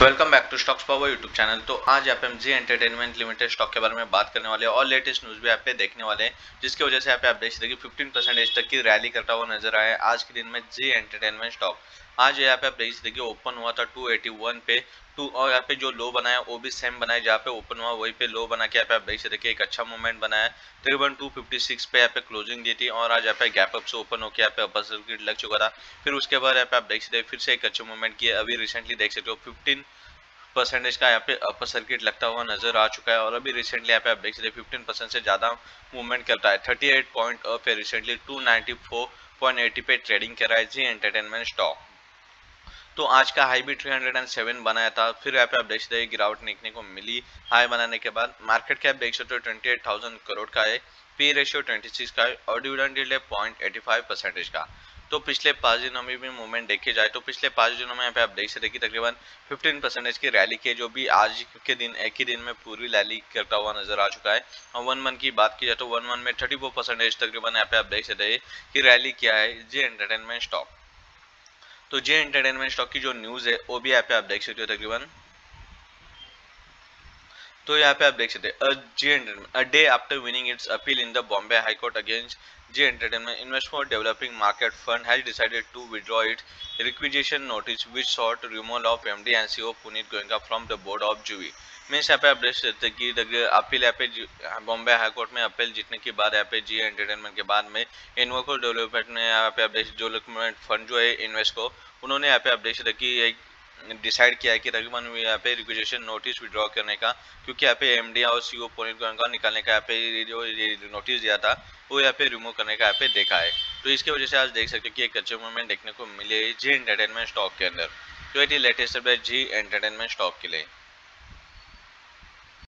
Welcome back to stocks power YouTube channel. तो आज यहाँ पे हम जी एंटरटेनमेंट लिमिटेड स्टॉक के बारे में बात करने वाले हैं और लेटेस्ट न्यूज़ भी यहाँ पे देखने वाले हैं, जिसकी वजह से यहाँ पे आप देख सकते हैं कि 15% तक की रैली करता हुआ नजर आया आज के दिन में जी एंटरटेनमेंट स्टॉक। आज यहाँ पे आप देख सकते हैं कि ओपन हुआ था 281 पे टू, और यहाँ पे जो लो बनाया वो भी सेम बनाया, जहाँ पे ओपन हुआ वही पे लो बना के यहाँ पे आप देख सकते कि एक अच्छा मूवमेंट बनाया। तकरीबन 256 पे यहाँ पे क्लोजिंग दी थी और आज यहाँ पे गैप अप से ओपन होकर यहाँ पे अपर सर्किट लग चुका था। फिर उसके बाद यहाँ पे आप देख सकते फिर से एक अच्छे मूवमेंट किया। अभी रिसेंटली देख सकते हो 15% का यहाँ पे अपर सर्किट लगता हुआ नजर आ चुका है और अभी रिसेंटली यहाँ पे आप देख सकते 15% से ज़्यादा मूवमेंट करता है। 38 पॉइंट अप है रिसेंटली, 294.80 पे ट्रेडिंग कर रहा है जी एंटरटेनमेंट स्टॉक। तो आज का हाई भी 307 बनाया था, फिर यहाँ पे आप देख सकते हैं गिरावट देखने को मिली हाई बनाने के बाद। मार्केट कैप देख सकते हो 28,000 करोड़ का है, पी रेशियो 26 का है और डिविडेंड यील्ड 0.85% का। तो पिछले 5 दिनों में भी मूवमेंट देखे जाए तो पिछले 5 दिनों में यहाँ पे आप देख सकते कि तकरीबन 15% की रैली के जो भी आज के दिन एक ही दिन में पूरी रैली करता हुआ नजर आ चुका है। और 1 मंथ की बात की जाए तो 1 मंथ में 34% तकरीबन यहाँ पे आप देख सकते कि रैली किया है जी एंटरटेनमेंट स्टॉक। तो जे एंटरटेनमेंट स्टॉक की जो न्यूज़ है वो भी यहाँ पे आप देख सकते हो तकरीबन। तो यहाँ पे आप देख सकते हैं Zee Entertainment, a day after winning its appeal in the Bombay High Court against Zee Entertainment, investment developing market fund has decided to withdraw it requisition notice which sought removal of MD and CEO Puneet Goenka from the board of जूवी। मीन्स यहाँ पे आप देख सकते कि appeal यहाँ पे बॉम्बे हाई कोर्ट में अपील जीतने के बाद यहाँ पे जी एंटरटेनमेंट के बाद में इन्वेस्टमेंट डेवलपमेंट में यहाँ पे आप देख डेवलपमेंट फंड जो है इन्वेस्ट को उन्होंने यहाँ पे आप देख सकते कि एक डिसाइड किया है कि तकरीबन यहाँ पे रिक्विजिशन नोटिस विड्रॉ करने का, क्योंकि यहाँ पे एमडी और सीईओ पुनीत गोयनका निकालने का यहाँ पे जो नोटिस दिया था वो यहाँ पे रिमूव करने का यहाँ पे देखा है। तो इसकी वजह से आज देख सकते कि एक अच्छे मूवमेंट देखने को मिले जी एंटरटेनमेंट स्टॉक के अंदर। तो ये थी latest update Zee Entertainment stock के लिए।